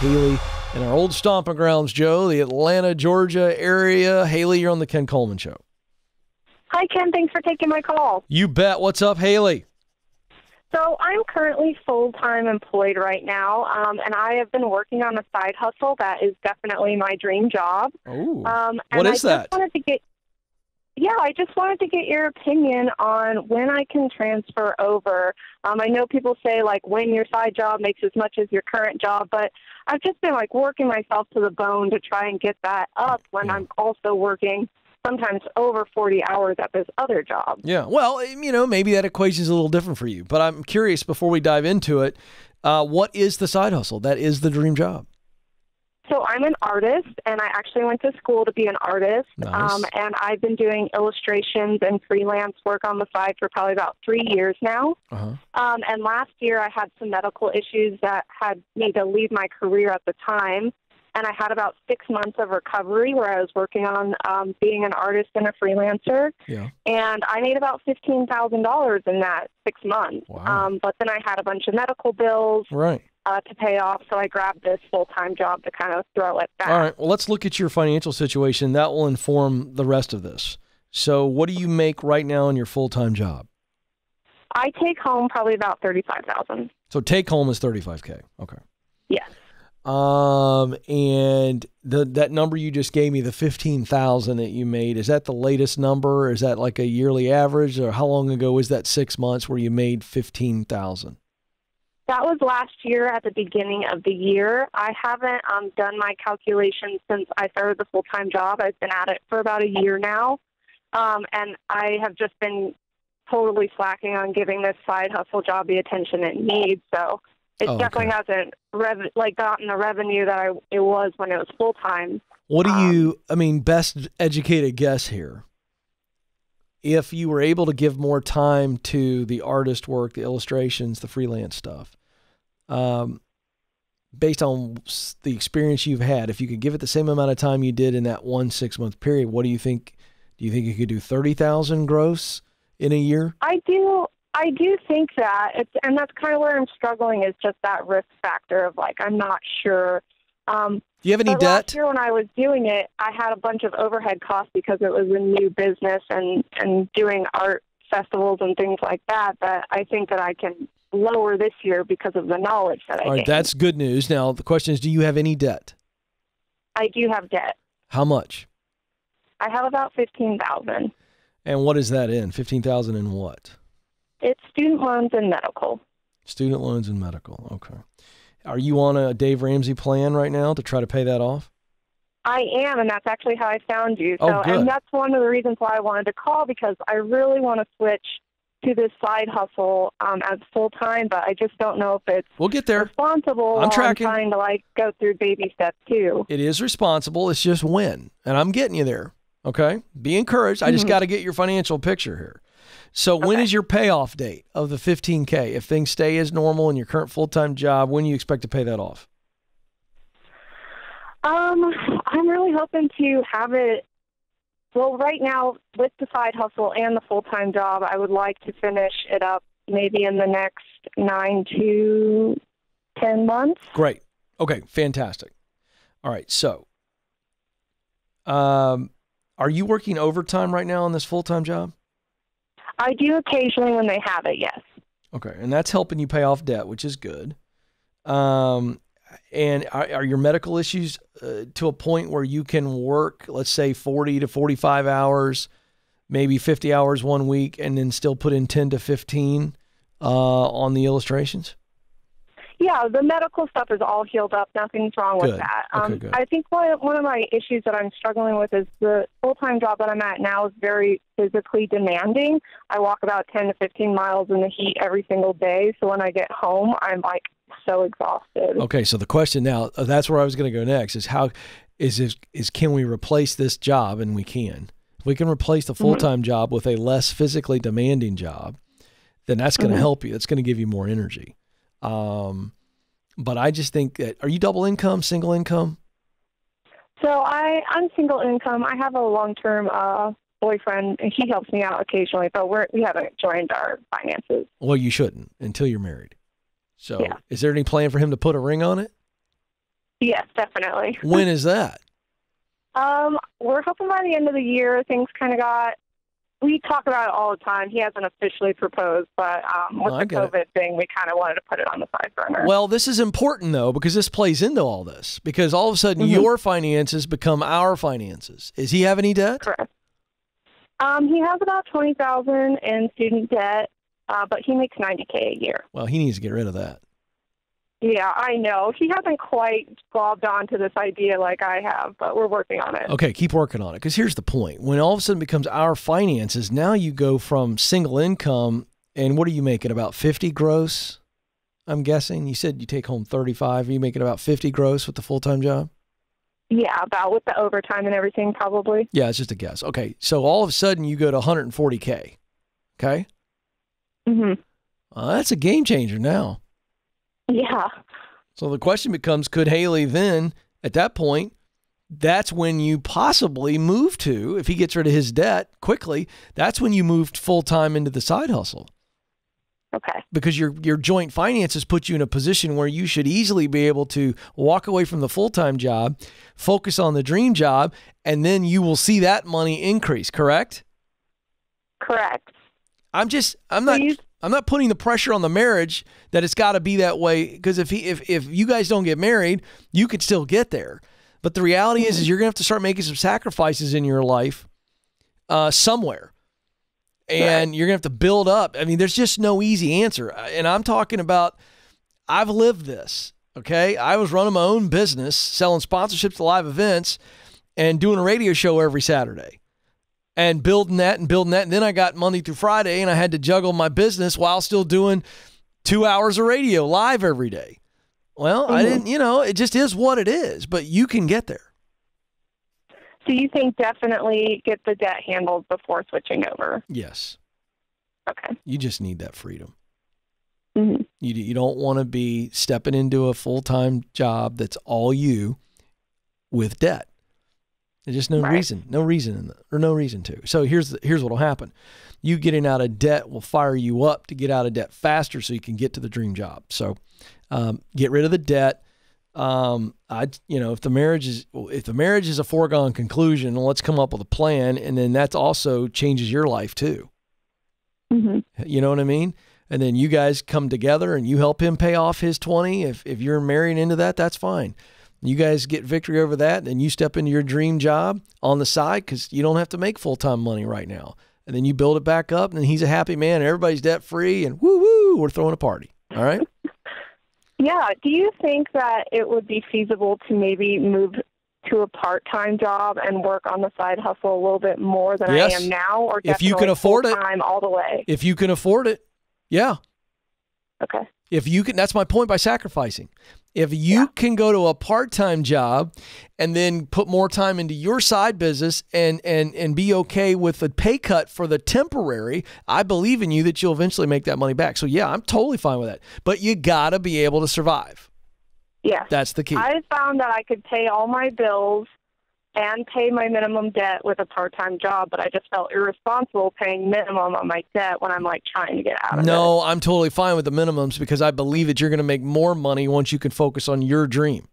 Haley in our old stomping grounds, Joe, the Atlanta, Georgia area. Haley, you're on the Ken Coleman Show. Hi, Ken. Thanks for taking my call. You bet. What's up, Haley? So I'm currently full-time employed right now, and I have been working on a side hustle that is definitely my dream job. Ooh. What is that? I just wanted to get your opinion on when I can transfer over. I know people say, like, when your side job makes as much as your current job, but I've just been, like, working myself to the bone to try and get that up when I'm also working sometimes over 40 hours at this other job. Yeah, well, you know, maybe that equation is a little different for you, but I'm curious before we dive into it, what is the side hustle? That is the dream job. So I'm an artist, and I actually went to school to be an artist. Nice. And I've been doing illustrations and freelance work on the side for probably about 3 years now. Uh-huh. And last year I had some medical issues that had me to leave my career at the time. And I had about 6 months of recovery where I was working on being an artist and a freelancer. Yeah. And I made about $15,000 in that 6 months. Wow. But then I had a bunch of medical bills to pay off, so I grabbed this full-time job to kind of throw it back. All right. Well, let's look at your financial situation. That will inform the rest of this. So what do you make right now in your full-time job? I take home probably about $35,000. So take home is $35K. Okay. Yes. And that number you just gave me, the 15,000 that you made, is that the latest number? Or is that like a yearly average, or how long ago was that 6 months where you made 15,000? That was last year at the beginning of the year. I haven't done my calculations since I started the full-time job. I've been at it for about a year now. And I have just been totally slacking on giving this side hustle job the attention it needs. So it definitely hasn't gotten the revenue that it was when it was full time. What do you? I mean, best educated guess here. If you were able to give more time to the artist work, the illustrations, the freelance stuff, based on the experience you've had, if you could give it the same amount of time you did in that 1 6 month period, what do you think? Do you think you could do 30,000 gross in a year? I do think that, and that's kind of where I'm struggling, is just that risk factor of, like, I'm not sure. Do you have any debt? Last year when I was doing it, I had a bunch of overhead costs because it was a new business and doing art festivals and things like that, that I think that I can lower this year because of the knowledge that I gained. All right, that's good news. Now, the question is, do you have any debt? I do have debt. How much? I have about $15,000. And what is that in? $15,000 in what? It's student loans and medical. Student loans and medical. Okay. Are you on a Dave Ramsey plan right now to try to pay that off? I am, and that's actually how I found you. So, oh, good. And that's one of the reasons why I wanted to call, because I really want to switch to this side hustle as full-time, but I just don't know if it's responsible. I'm tracking. I'm trying to, like, go through baby steps, too. It is responsible. It's just when. And I'm getting you there. Okay? Be encouraged. Mm-hmm. I just got to get your financial picture here. So when is your payoff date of the 15K? If things stay as normal in your current full-time job, when do you expect to pay that off? I'm really hoping to have it. Well, right now with the side hustle and the full-time job, I would like to finish it up maybe in the next 9 to 10 months. Great. Okay. Fantastic. All right. So, are you working overtime right now on this full-time job? I do occasionally when they have it, yes. Okay, and that's helping you pay off debt, which is good. And are your medical issues to a point where you can work, let's say, 40 to 45 hours, maybe 50 hours 1 week, and then still put in 10 to 15 on the illustrations? Yeah, the medical stuff is all healed up. Nothing's wrong with that. Okay, I think one of my issues that I'm struggling with is the full-time job that I'm at now is very physically demanding. I walk about 10 to 15 miles in the heat every single day. So when I get home, I'm, like, so exhausted. Okay, so the question now, that's where I was going to go next, is how is can we replace this job? And we can. If we can replace the full-time job with a less physically demanding job, then that's going to help you. That's going to give you more energy. But I just think that, are you double income, single income? So I'm single income. I have a long-term, boyfriend, and he helps me out occasionally, but we haven't joined our finances. Well, you shouldn't until you're married. So is there any plan for him to put a ring on it? Yes, definitely. When is that? We're hoping by the end of the year. Things kind of got... We talk about it all the time. He hasn't officially proposed, but with the COVID thing, we kind of wanted to put it on the side burner. Well, this is important, though, because this plays into all this. Because all of a sudden, your finances become our finances. Does he have any debt? Correct. He has about $20,000 in student debt, but he makes $90K a year. Well, he needs to get rid of that. Yeah, I know. He hasn't quite globbed onto this idea like I have, but we're working on it. Okay, keep working on it, because here's the point. When all of a sudden it becomes our finances, now you go from single income, and what are you making, about 50 gross, I'm guessing? You said you take home 35. Are you making about 50 gross with the full-time job? Yeah, about with the overtime and everything, probably. Yeah, it's just a guess. Okay, so all of a sudden you go to $140K, okay? Mm-hmm. That's a game changer now. Yeah. So the question becomes, could Haley then, at that point, that's when you possibly move to, if he gets rid of his debt quickly, that's when you moved full-time into the side hustle. Okay. Because your joint finances put you in a position where you should easily be able to walk away from the full-time job, focus on the dream job, and then you will see that money increase, correct? Correct. I'm not putting the pressure on the marriage that it's got to be that way, because if you guys don't get married, you could still get there. But the reality is you're going to have to start making some sacrifices in your life somewhere. And you're going to have to build up. I mean, there's just no easy answer. And I'm talking about, I've lived this, okay? I was running my own business, selling sponsorships to live events and doing a radio show every Saturday. And building that and building that. And then I got Monday through Friday and I had to juggle my business while still doing 2 hours of radio live every day. Well, I didn't, you know, it just is what it is, but you can get there. So you think definitely get the debt handled before switching over? Yes. Okay. You just need that freedom. Mm-hmm. You don't want to be stepping into a full-time job that's all you with debt. There's just no reason to. So here's what'll happen. You getting out of debt will fire you up to get out of debt faster so you can get to the dream job. So get rid of the debt. If the marriage is a foregone conclusion, let's come up with a plan, and then that also changes your life too. Mm-hmm. You know what I mean? And then you guys come together and you help him pay off his 20. If you're marrying into that, that's fine. You guys get victory over that, and you step into your dream job on the side because you don't have to make full-time money right now. And then you build it back up, and then he's a happy man, and everybody's debt-free, and woo-woo, we're throwing a party, all right? Yeah. Do you think that it would be feasible to maybe move to a part-time job and work on the side hustle a little bit more than I am now? Or if you can afford it. All the way? If you can afford it, yeah. Okay. If you can, that's my point by sacrificing. If you can go to a part-time job and then put more time into your side business and be okay with a pay cut for the temporary, I believe in you that you'll eventually make that money back. So yeah, I'm totally fine with that. But you got to be able to survive. Yeah. That's the key. I found that I could pay all my bills and pay my minimum debt with a part-time job, but I just felt irresponsible paying minimum on my debt when I'm like trying to get out of it. No, I'm totally fine with the minimums because I believe that you're going to make more money once you can focus on your dream.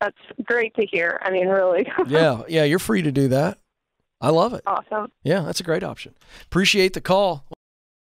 That's great to hear. I mean, really. Yeah, you're free to do that. I love it. Awesome. Yeah, that's a great option. Appreciate the call.